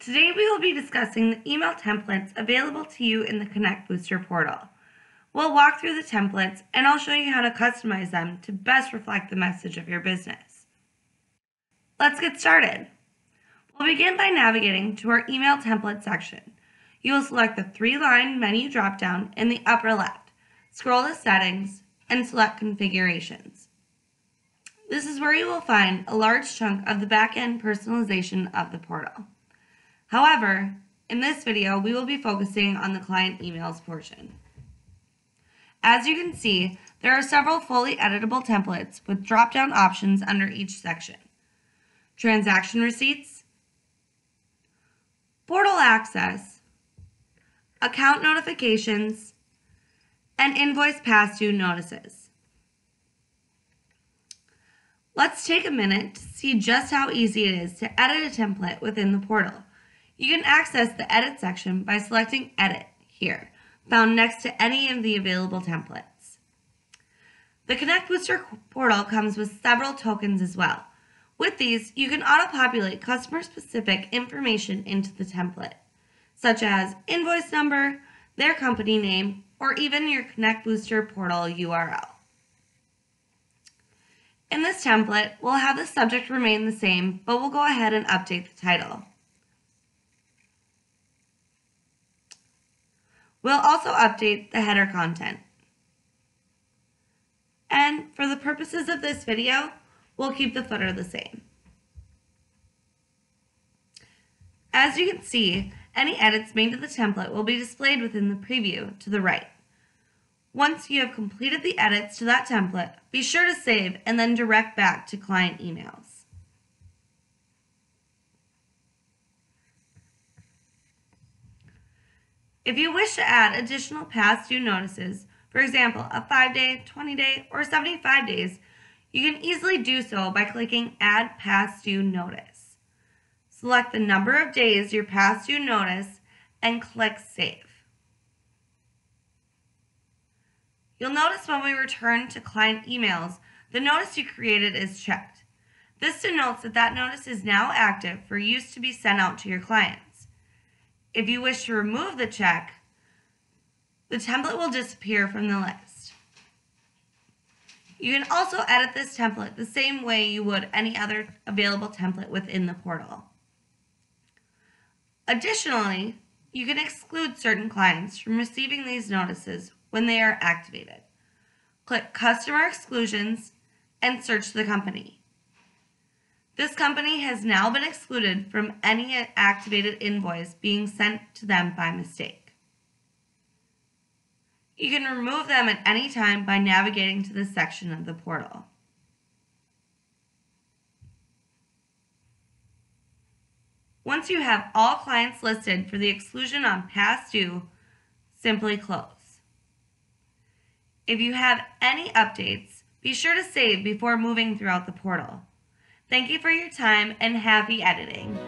Today we will be discussing the email templates available to you in the ConnectBooster portal. We'll walk through the templates and I'll show you how to customize them to best reflect the message of your business. Let's get started. We'll begin by navigating to our email template section. You will select the three-line menu dropdown in the upper left, scroll to Settings, and select Configurations. This is where you will find a large chunk of the back-end personalization of the portal. However, in this video, we will be focusing on the client emails portion. As you can see, there are several fully editable templates with drop-down options under each section. Transaction Receipts, Portal Access, Account Notifications, and Invoice Past Due Notices. Let's take a minute to see just how easy it is to edit a template within the portal. You can access the Edit section by selecting Edit here, found next to any of the available templates. The ConnectBooster portal comes with several tokens as well. With these, you can auto-populate customer-specific information into the template, such as invoice number, their company name, or even your ConnectBooster portal URL. In this template, we'll have the subject remain the same, but we'll go ahead and update the title. We'll also update the header content. And for the purposes of this video, we'll keep the footer the same. As you can see, any edits made to the template will be displayed within the preview to the right. Once you have completed the edits to that template, be sure to save and then direct back to client emails. If you wish to add additional past due notices, for example, a 5-day, 20-day, or 75 days, you can easily do so by clicking Add Past Due Notice. Select the number of days your past due notice and click Save. You'll notice when we return to client emails, the notice you created is checked. This denotes that that notice is now active for use to be sent out to your client. If you wish to remove the check, the template will disappear from the list. You can also edit this template the same way you would any other available template within the portal. Additionally, you can exclude certain clients from receiving these notices when they are activated. Click Customer Exclusions and search the company. This company has now been excluded from any activated invoice being sent to them by mistake. You can remove them at any time by navigating to this section of the portal. Once you have all clients listed for the exclusion on past due, simply close. If you have any updates, be sure to save before moving throughout the portal. Thank you for your time and happy editing.